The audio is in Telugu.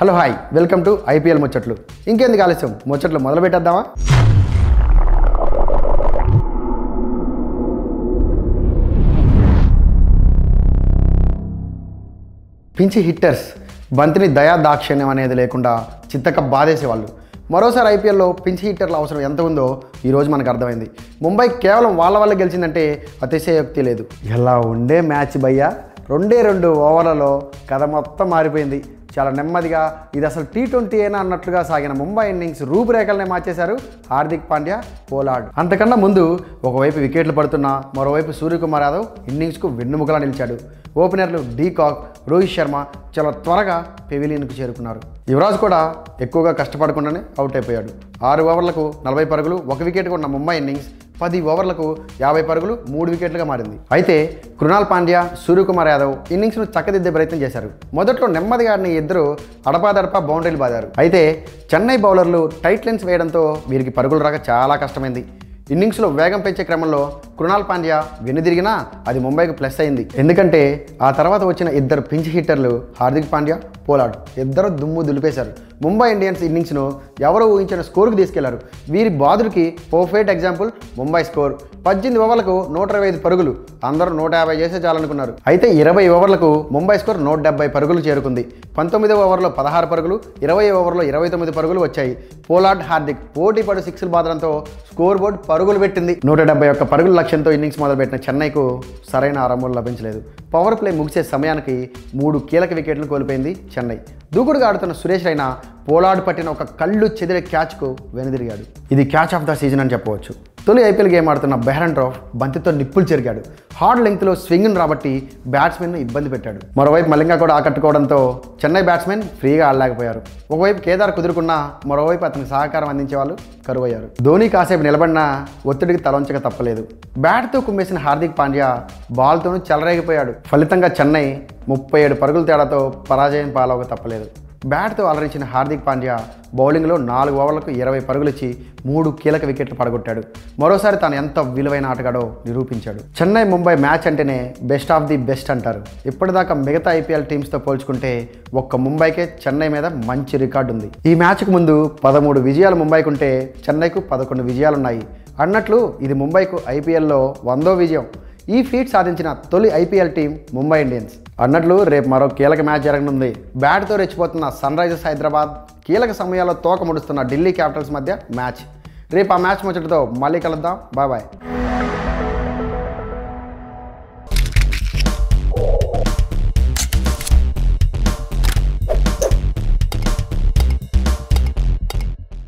Hello, hi, welcome to IPL Muchatlu. ఇంకేందుకు ఆలస్యం ముచ్చట్లు మొదలు పెట్టేద్దామా? పించి హిట్టర్స్ బంతిని దయా దాక్షిణ్యం అనేది లేకుండా చిత్తక బాధేసేవాళ్ళు. మరోసారి ఐపీఎల్లో పించ్ హిట్టర్ల అవసరం ఎంత ఉందో ఈరోజు మనకు అర్థమైంది. ముంబై కేవలం వాళ్ళ గెలిచిందంటే అతిశయోక్తి లేదు. ఎలా ఉండే మ్యాచ్ భయ్యా, 2 ఓవర్లలో కథ మొత్తం మారిపోయింది. చాలా నెమ్మదిగా ఇది అసలు T20 అయినా అన్నట్లుగా సాగిన ముంబై ఇన్నింగ్స్ రూపురేఖలనే మార్చేశారు హార్దిక్ పాండ్యా, పోలార్డ్. అంతకన్నా ముందు ఒకవైపు వికెట్లు పడుతున్నా మరోవైపు సూర్యకుమార్ యాదవ్ ఇన్నింగ్స్కు వెన్నుముకలా నిలిచాడు. ఓపెనర్లు డీకాక్, రోహిత్ శర్మ చాలా త్వరగా పెవిలియన్కు చేరుకున్నారు. యువరాజ్ కూడా ఎక్కువగా కష్టపడకుండానే అవుట్ అయిపోయాడు. 6 ఓవర్లకు 40 పరుగులు 1 వికెట్కు ఉన్న ముంబై ఇన్నింగ్స్ 10 ఓవర్లకు 50 పరుగులు 3 వికెట్లుగా మారింది. అయితే కృణాల్ పాండ్యా, సూర్యకుమార్ యాదవ్ ఇన్నింగ్స్ను చక్కదిద్దే ప్రయత్నం చేశారు. మొదట్లో నెమ్మదిగా ఆడిన ఇద్దరు అడపాదడపా బౌండరీలు బాదారు. అయితే చెన్నై బౌలర్లు టైట్ లైన్స్ వేయడంతో వీరికి పరుగులు రాక చాలా కష్టమైంది. ఇన్నింగ్స్లో వేగం పెంచే క్రమంలో కృణాల్ పాండ్యా వెనుదిరిగినా అది ముంబైకి ప్లస్ అయింది. ఎందుకంటే ఆ తర్వాత వచ్చిన ఇద్దరు పించ్ హిట్టర్లు హార్దిక్ పాండ్యా, పోలార్డ్ ఇద్దరు దుమ్ము దులిపేశారు. ముంబై ఇండియన్స్ ఇన్నింగ్స్ను ఎవరు ఊహించిన స్కోరుకు తీసుకెళ్లారు. వీరి బాదుడికి పర్ఫెక్ట్ ఎగ్జాంపుల్ ముంబై స్కోర్. 18 ఓవర్లకు 125 పరుగులు. అందరూ 150 చేసే చాలనుకున్నారు. అయితే 20 ఓవర్లకు ముంబై స్కోర్ 170 పరుగులు చేరుకుంది. 19వ ఓవర్లో 16 పరుగులు, 20వ ఓవర్లో 29 పరుగులు వచ్చాయి. పోలార్డ్, హార్దిక్ పోటీ పడు సిక్స్లు బాదడంతో స్కోర్ బోర్డు పరుగులు పెట్టింది. 171 పరుగుల లక్ష్యంతో ఇన్నింగ్స్ మొదలుపెట్టిన చెన్నైకు సరైన ఆరంభం లభించలేదు. పవర్ ప్లే ముగిసే సమయానికి 3 కీలక వికెట్లు కోల్పోయింది చెన్నై. దూకుడుగా ఆడుతున్న సురేష్ రైనా పోలార్డ్ పట్టిన ఒక కళ్ళు చెదిరే క్యాచ్కు వెనుదిరిగాడు. ఇది క్యాచ్ ఆఫ్ ద సీజన్ అని చెప్పవచ్చు. తొలి IPL గేమ్ ఆడుతున్న బెహ్రన్ రాఫ్ బంతితో నిప్పులు చెరిగాడు. హార్డ్ లెంగ్త్లో స్వింగ్ను రాబట్టి బ్యాట్స్మెన్ను ఇబ్బంది పెట్టాడు. మరోవైపు మలింగ కూడా ఆకట్టుకోవడంతో చెన్నై బ్యాట్స్మెన్ ఫ్రీగా ఆడలేకపోయారు. ఒకవైపు కేదార్ కుదురుకున్నా మరోవైపు అతనికి సహకారం అందించే వాళ్ళు కరువయ్యారు. ధోని కాసేపు నిలబడినా ఒత్తిడికి తలంచక తప్పలేదు. బ్యాట్తో కుమ్మేసిన హార్దిక్ పాండ్యా బాల్తోనూ చెలరేగిపోయాడు. ఫలితంగా చెన్నై 37 పరుగుల తేడాతో పరాజయం పాలవక తప్పలేదు. బ్యాట్తో అలరించిన హార్దిక్ పాండ్యా బౌలింగ్లో 4 ఓవర్లకు 20 పరుగులిచ్చి 3 కీలక వికెట్లు పడగొట్టాడు. మరోసారి తాను ఎంత విలువైన ఆటగాడో నిరూపించాడు. చెన్నై ముంబై మ్యాచ్ అంటేనే బెస్ట్ ఆఫ్ ది బెస్ట్ అంటారు. ఇప్పటిదాకా మిగతా IPL టీమ్స్తో పోల్చుకుంటే ఒక్క ముంబైకే చెన్నై మీద మంచి రికార్డు ఉంది. ఈ మ్యాచ్కు ముందు 13 విజయాలు ముంబైకి ఉంటే చెన్నైకు 11 విజయాలున్నాయి. అన్నట్లు ఇది ముంబైకు IPLలో 100వ విజయం. ఈ ఫీట్ సాధించిన తొలి IPL టీం ముంబై ఇండియన్స్. అన్నట్లు రేపు మరో కీలక మ్యాచ్ జరగనుంది. బ్యాట్తో రెచ్చిపోతున్న సన్ రైజర్స్ హైదరాబాద్, కీలక సమయాల్లో తోక ముడుస్తున్న ఢిల్లీ క్యాపిటల్స్ మధ్య మ్యాచ్. రేపు ఆ మ్యాచ్ ముచ్చటతో మళ్ళీ కలుద్దాం. Bye bye.